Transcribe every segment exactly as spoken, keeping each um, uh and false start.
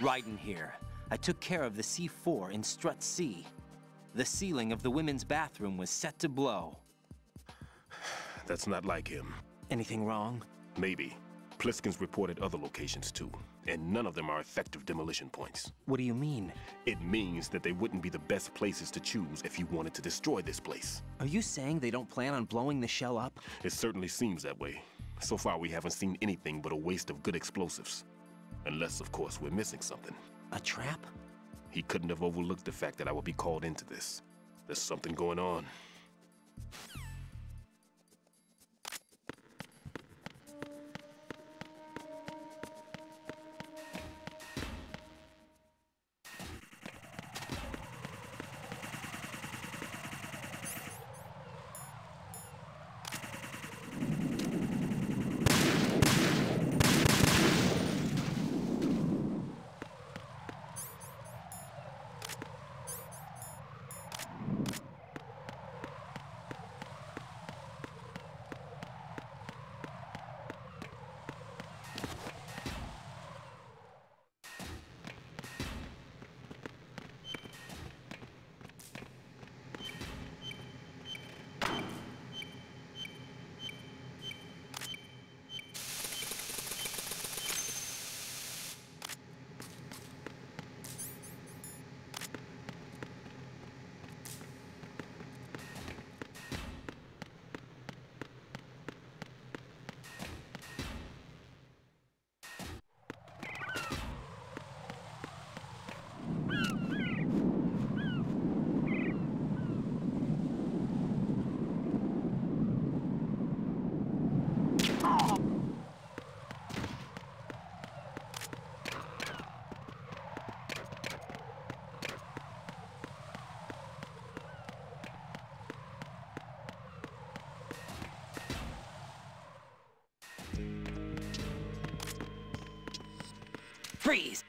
Raiden here. I took care of the C four in strut C. The ceiling of the women's bathroom was set to blow. That's not like him. Anything wrong? Maybe. Pliskin's reported other locations too, and none of them are effective demolition points. What do you mean? It means that they wouldn't be the best places to choose if you wanted to destroy this place. Are you saying they don't plan on blowing the shell up? It certainly seems that way. So far we haven't seen anything but a waste of good explosives. Unless, of course, we're missing something. A trap? He couldn't have overlooked the fact that I would be called into this. There's something going on. Freeze!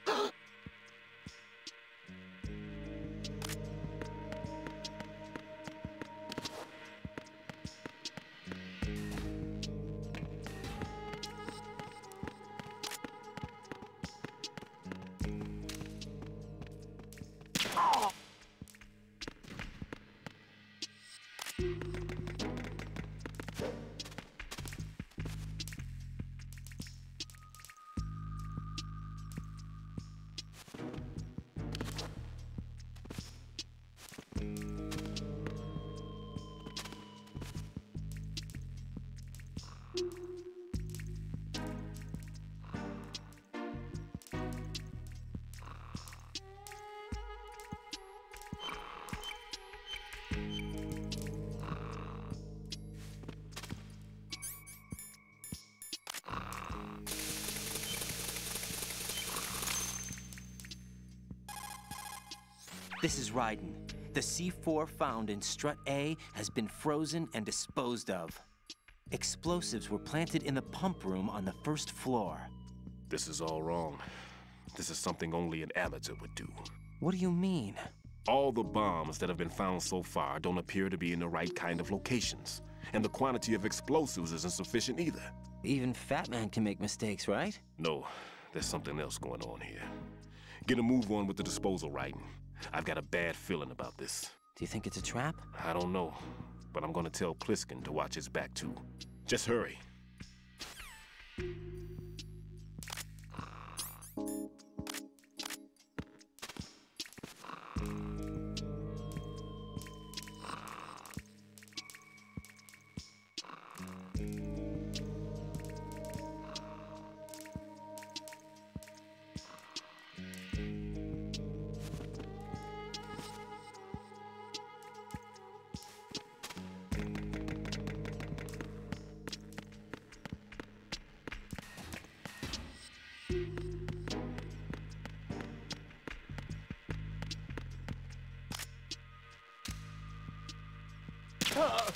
This is Raiden. The C four found in strut A has been frozen and disposed of. Explosives were planted in the pump room on the first floor. This is all wrong. This is something only an amateur would do. What do you mean? All the bombs that have been found so far don't appear to be in the right kind of locations. And the quantity of explosives isn't sufficient either. Even Fat Man can make mistakes, right? No, there's something else going on here. Get a move on with the disposal, Raiden. I've got a bad feeling about this. Do you think it's a trap? I don't know, but I'm gonna tell Pliskin to watch his back too. Just hurry. Huh.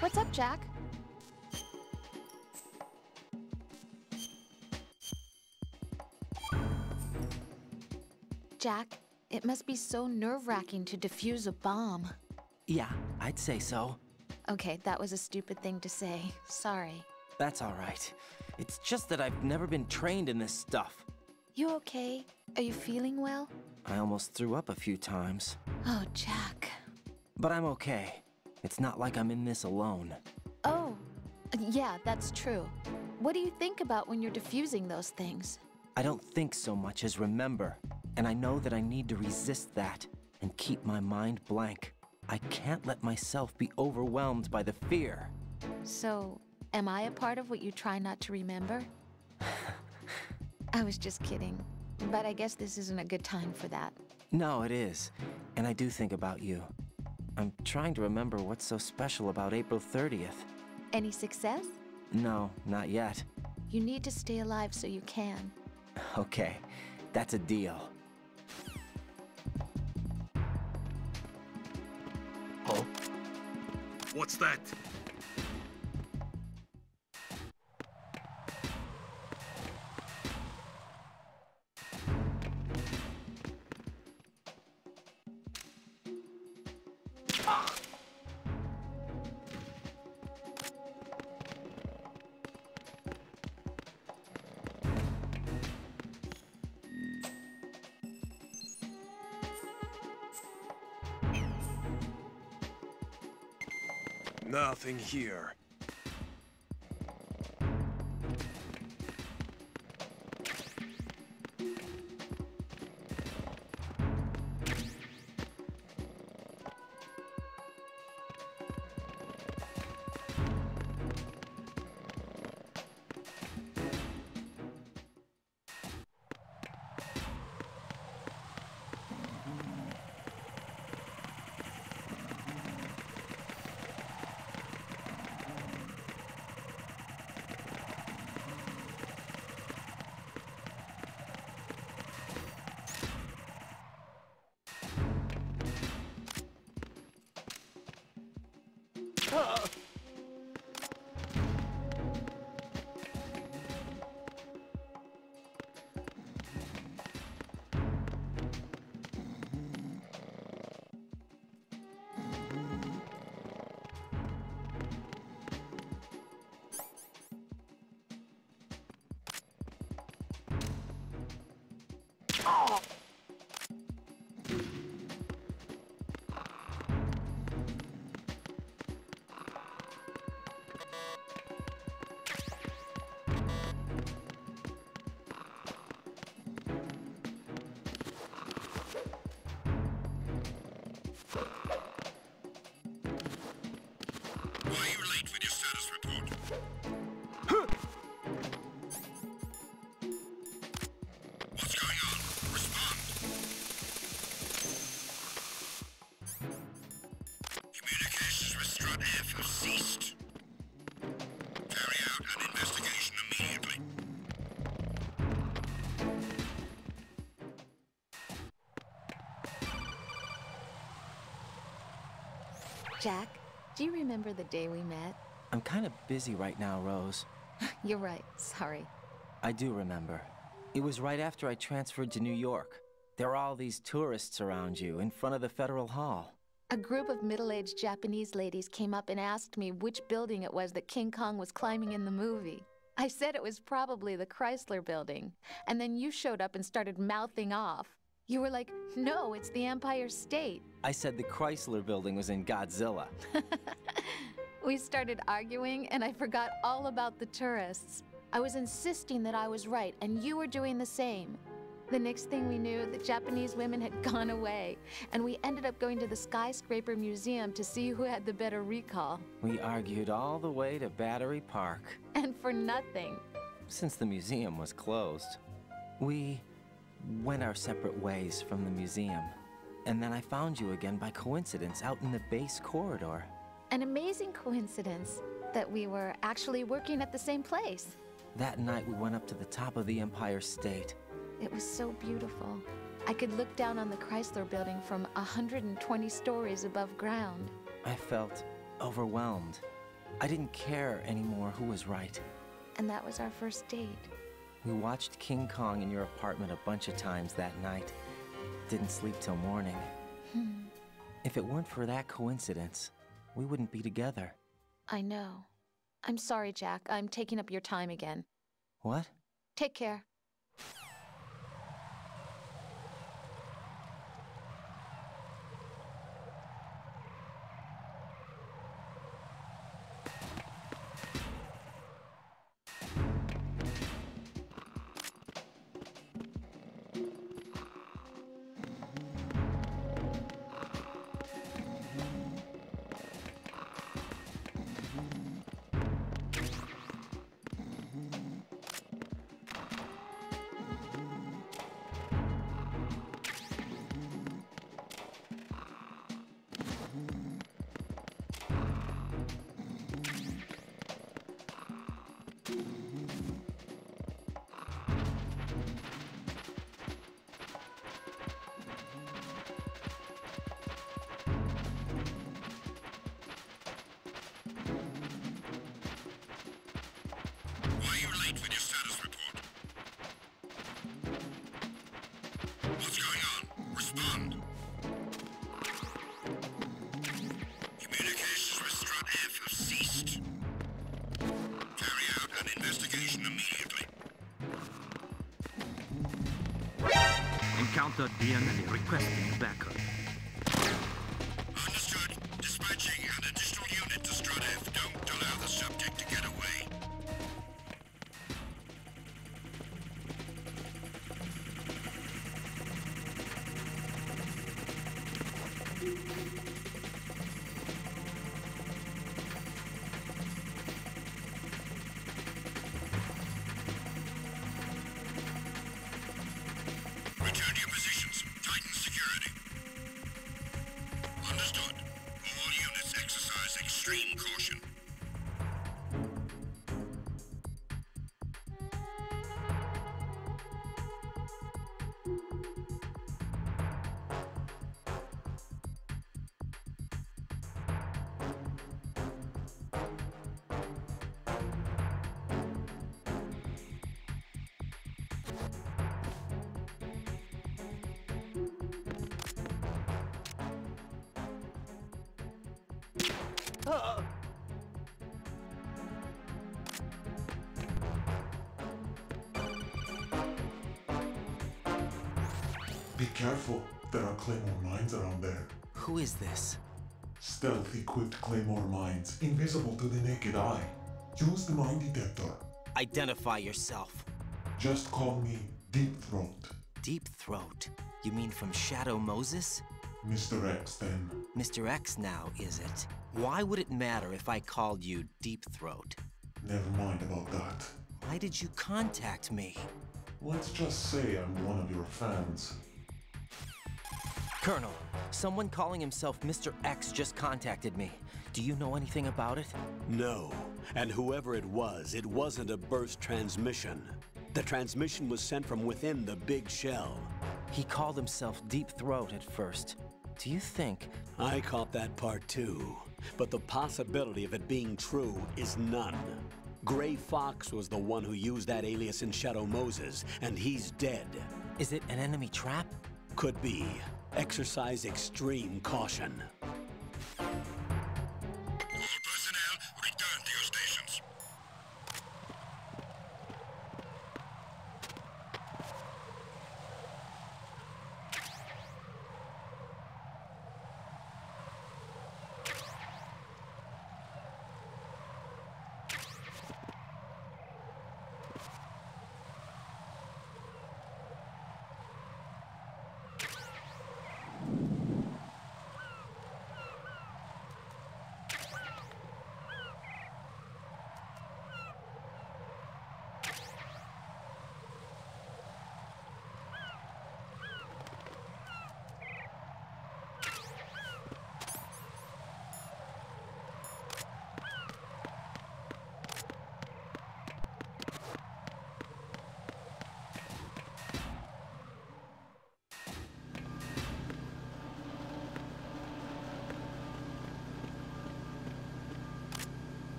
What's up, Jack? Jack, it must be so nerve-wracking to defuse a bomb. Yeah, I'd say so. Okay, that was a stupid thing to say. Sorry. That's all right. It's just that I've never been trained in this stuff. You okay? Are you feeling well? I almost threw up a few times. Oh, Jack. But I'm okay. It's not like I'm in this alone. Oh, yeah, that's true. What do you think about when you're defusing those things? I don't think so much as remember. And I know that I need to resist that and keep my mind blank. I can't let myself be overwhelmed by the fear. So, am I a part of what you try not to remember? I was just kidding. But I guess this isn't a good time for that. No, it is. And I do think about you. I'm trying to remember what's so special about April thirtieth. Any success? No, not yet. You need to stay alive so you can. Okay, that's a deal. Oh. What's that? Nothing here. Jack, do you remember the day we met? I'm kind of busy right now, Rose. You're right. Sorry. I do remember. It was right after I transferred to New York. There are all these tourists around you in front of the Federal Hall. A group of middle-aged Japanese ladies came up and asked me which building it was that King Kong was climbing in the movie. I said it was probably the Chrysler Building. And then you showed up and started mouthing off. You were like, no, it's the Empire State. I said the Chrysler Building was in Godzilla. We started arguing, and I forgot all about the tourists. I was insisting that I was right, and you were doing the same. The next thing we knew, the Japanese women had gone away, and we ended up going to the Skyscraper Museum to see who had the better recall. We argued all the way to Battery Park. And for nothing. Since the museum was closed, we went our separate ways from the museum. And then I found you again by coincidence out in the base corridor. An amazing coincidence that we were actually working at the same place. That night we went up to the top of the Empire State. It was so beautiful. I could look down on the Chrysler Building from one hundred twenty stories above ground. I felt overwhelmed. I didn't care anymore who was right. And that was our first date. We watched King Kong in your apartment a bunch of times that night. Didn't sleep till morning. Hmm. If it weren't for that coincidence, we wouldn't be together. I know. I'm sorry, Jack. I'm taking up your time again. What? Take care. Encountered the enemy requesting backup. Understood. Dispatching an additional unit to Strut F. Don't allow the subject to get away. Return to your position. Extreme caution. Be careful, there are claymore mines around there. Who is this? Stealth equipped claymore mines, invisible to the naked eye. Use the mine detector. Identify yourself. Just call me Deep Throat. Deep Throat? You mean from Shadow Moses? Mister X then. Mister X now, is it? Why would it matter if I called you Deep Throat? Never mind about that. Why did you contact me? Let's just say I'm one of your fans. Colonel, someone calling himself Mister X just contacted me. Do you know anything about it? No, and whoever it was, it wasn't a burst transmission. The transmission was sent from within the big shell. He called himself Deep Throat at first. Do you think... I caught that part too, but the possibility of it being true is none. Grey Fox was the one who used that alias in Shadow Moses, and he's dead. Is it an enemy trap? Could be. Exercise extreme caution. All personnel, return to your stations.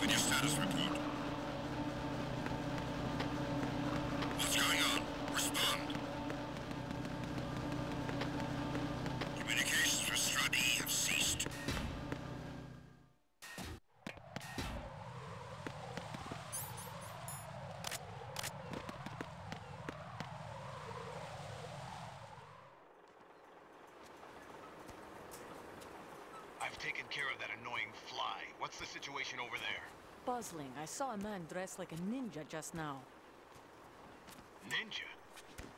with your status report. What's going on? Respond. Communications with Strad E have ceased. I've taken care of that annoying fly. What's the situation over there? Puzzling. I saw a man dressed like a ninja just now. Ninja?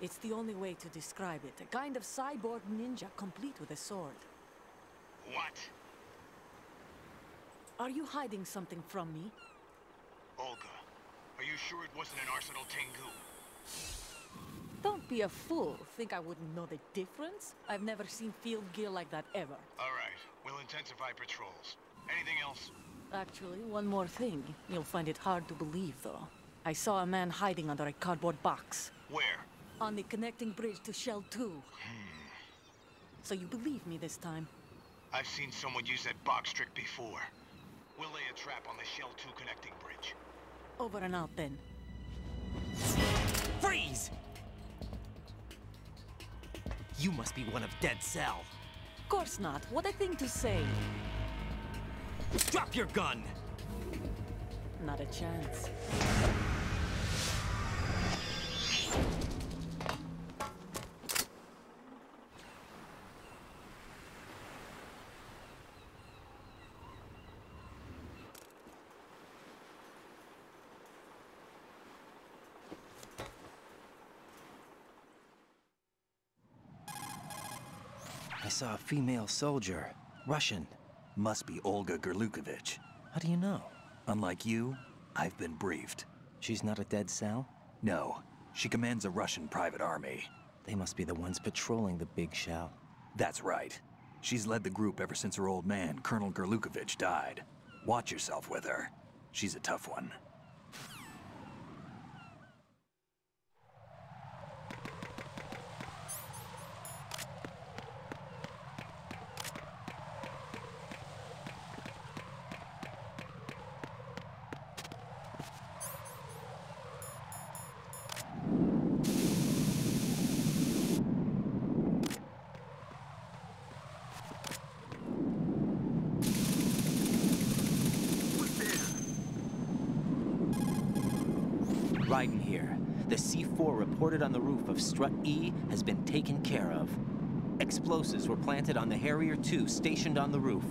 It's the only way to describe it. A kind of cyborg ninja, complete with a sword. What? Are you hiding something from me? Olga, are you sure it wasn't an Arsenal Tengu? Don't be a fool. Think I wouldn't know the difference? I've never seen field gear like that ever. All right, we'll intensify patrols. Anything else? Actually, one more thing. You'll find it hard to believe, though. I saw a man hiding under a cardboard box. Where? On the connecting bridge to Shell two. Hmm. So you believe me this time? I've seen someone use that box trick before. We'll lay a trap on the Shell two connecting bridge. Over and out, then. Freeze! You must be one of Dead Cell. Of course not. What a thing to say. Drop your gun! Not a chance. I saw a female soldier. Russian. Must be Olga Gurlukovich. How do you know? Unlike you, I've been briefed. She's not a Dead Cell? No. She commands a Russian private army. They must be the ones patrolling the Big Shell. That's right. She's led the group ever since her old man, Colonel Gurlukovich, died. Watch yourself with her. She's a tough one. Raiden here. The C four reported on the roof of Strut E has been taken care of. Explosives were planted on the Harrier two stationed on the roof.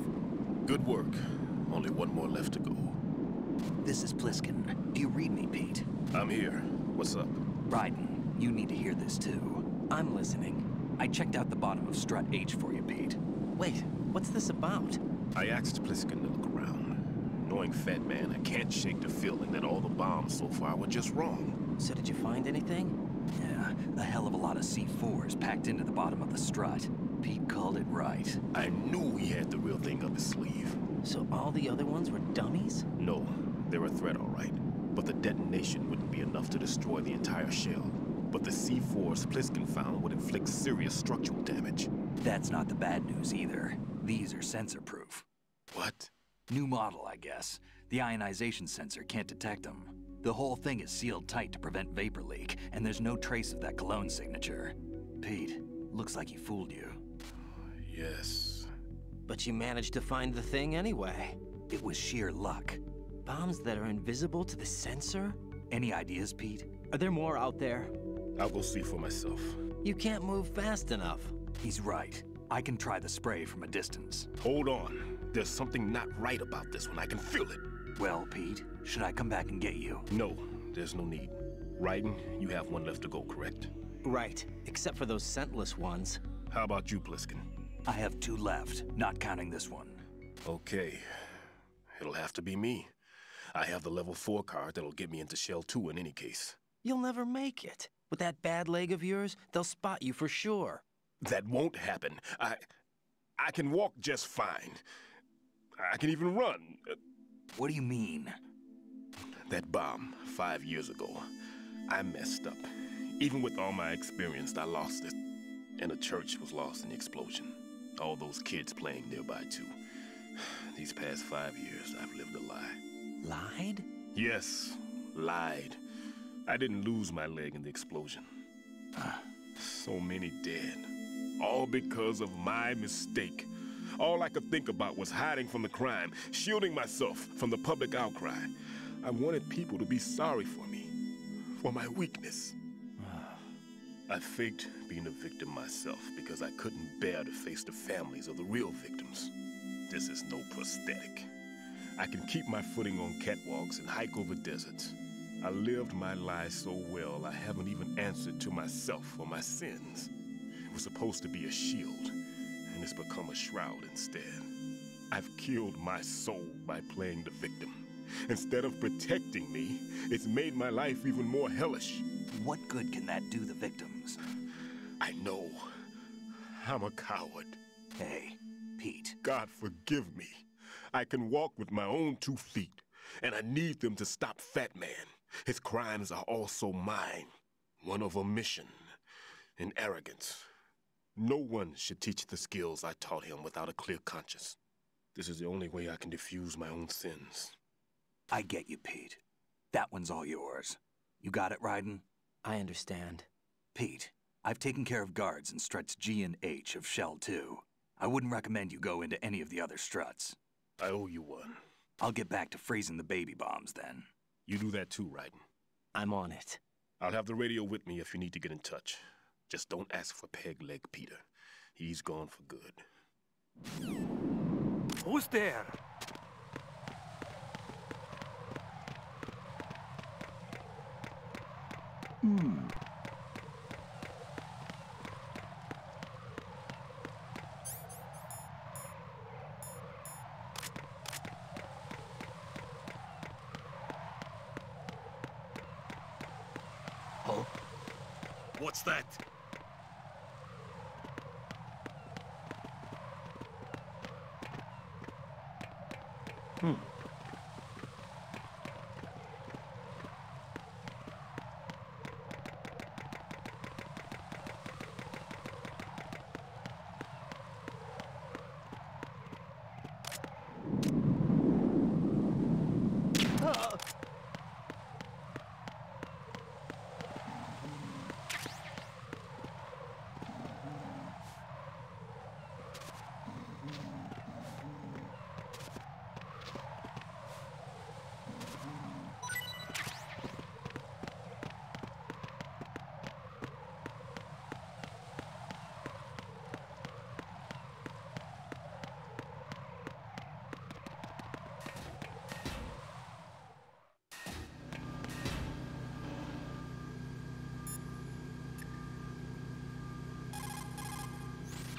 Good work. Only one more left to go. This is Pliskin. Do you read me, Pete? I'm here. What's up? Raiden, you need to hear this too. I'm listening. I checked out the bottom of Strut H for you, Pete. Wait, what's this about? I asked Pliskin to look around. Knowing Fat Man, I can't shake the feeling that all the bombs so far were just wrong. So did you find anything? Yeah, a hell of a lot of C fours packed into the bottom of the strut. Pete called it right. I knew he had the real thing up his sleeve. So all the other ones were dummies? No, they're a threat all right. But the detonation wouldn't be enough to destroy the entire shell. But the C fours Pliskin found would inflict serious structural damage. That's not the bad news either. These are sensor-proof. What? New model, I guess. The ionization sensor can't detect them. The whole thing is sealed tight to prevent vapor leak, and there's no trace of that cologne signature. Pete, looks like he fooled you. Yes. But you managed to find the thing anyway. It was sheer luck. Bombs that are invisible to the sensor? Any ideas, Pete? Are there more out there? I'll go see for myself. You can't move fast enough. He's right. I can try the spray from a distance. Hold on. There's something not right about this one. I can feel it. Well, Pete, should I come back and get you? No, there's no need. Raiden, you have one left to go, correct? Right, except for those scentless ones. How about you, Pliskin? I have two left, not counting this one. Okay. It'll have to be me. I have the level four card that'll get me into Shell two in any case. You'll never make it. With that bad leg of yours, they'll spot you for sure. That won't happen. I... I can walk just fine. I can even run. What do you mean? That bomb, five years ago, I messed up. Even with all my experience, I lost it. And a church was lost in the explosion. All those kids playing nearby, too. These past five years, I've lived a lie. Lied? Yes, lied. I didn't lose my leg in the explosion. Ah, so many dead. All because of my mistake. All I could think about was hiding from the crime, shielding myself from the public outcry. I wanted people to be sorry for me, for my weakness. I faked being a victim myself because I couldn't bear to face the families of the real victims. This is no prosthetic. I can keep my footing on catwalks and hike over deserts. I lived my lie so well, I haven't even answered to myself for my sins. It was supposed to be a shield, and it's become a shroud instead. I've killed my soul by playing the victim. Instead of protecting me, it's made my life even more hellish. What good can that do the victims? I know. I'm a coward. Hey, Pete. God forgive me. I can walk with my own two feet, and I need them to stop Fat Man. His crimes are also mine. One of omission and arrogance. No one should teach the skills I taught him without a clear conscience. This is the only way I can diffuse my own sins. I get you, Pete. That one's all yours. You got it, Raiden? I understand. Pete, I've taken care of guards in struts G and H of Shell two. I wouldn't recommend you go into any of the other struts. I owe you one. I'll get back to freezing the baby bombs then. You do that too, Raiden. I'm on it. I'll have the radio with me if you need to get in touch. Just don't ask for Peg Leg Peter. He's gone for good. Who's there? Hmm. Huh? What's that? Hmm.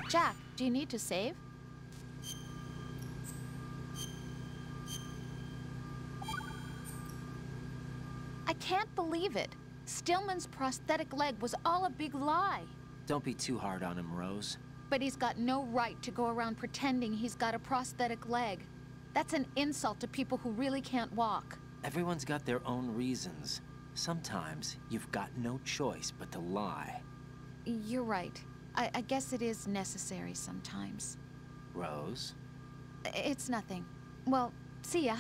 Jack, do you need to save? I can't believe it. Stillman's prosthetic leg was all a big lie. Don't be too hard on him, Rose. But he's got no right to go around pretending he's got a prosthetic leg. That's an insult to people who really can't walk. Everyone's got their own reasons. Sometimes you've got no choice but to lie. You're right. I, I guess it is necessary sometimes. Rose? It's nothing. Well, see ya.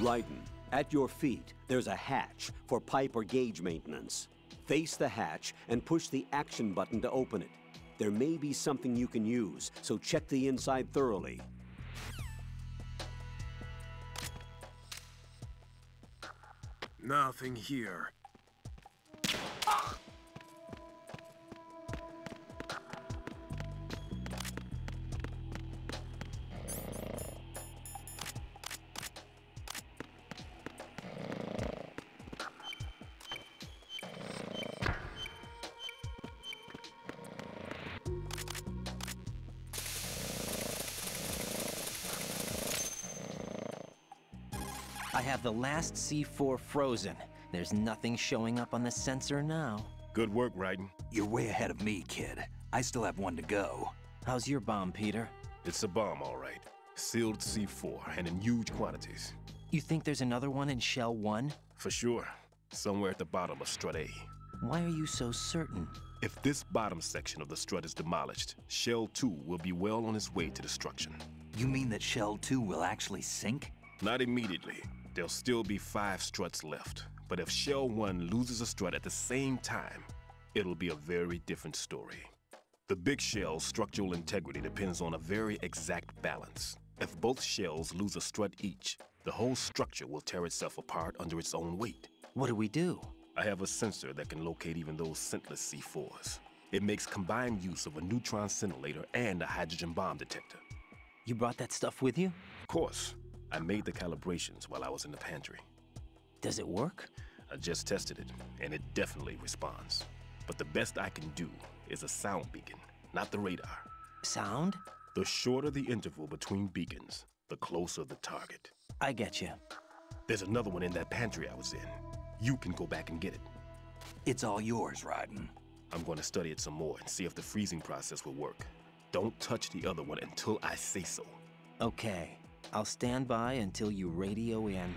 Raiden, at your feet, There's a hatch for pipe or gauge maintenance. Face the hatch and push the action button to open it. There may be something you can use, so check the inside thoroughly. Nothing here. Ah! I have the last C four frozen. There's nothing showing up on the sensor now. Good work, Raiden. You're way ahead of me, kid. I still have one to go. How's your bomb, Peter? It's a bomb, all right. Sealed C four, and in huge quantities. You think there's another one in Shell one? For sure. Somewhere at the bottom of Strut A. Why are you so certain? If this bottom section of the strut is demolished, Shell two will be well on its way to destruction. You mean that Shell two will actually sink? Not immediately. There'll still be five struts left, but if Shell one loses a strut at the same time, it'll be a very different story. The big shell's structural integrity depends on a very exact balance. If both shells lose a strut each, the whole structure will tear itself apart under its own weight. What do we do? I have a sensor that can locate even those scentless C fours. It makes combined use of a neutron scintillator and a hydrogen bomb detector. You brought that stuff with you? Of course. I made the calibrations while I was in the pantry. Does it work? I just tested it, and it definitely responds. But the best I can do is a sound beacon, not the radar. Sound? The shorter the interval between beacons, the closer the target. I get you. There's another one in that pantry I was in. You can go back and get it. It's all yours, Raiden. I'm going to study it some more and see if the freezing process will work. Don't touch the other one until I say so. Okay. I'll stand by until you radio in.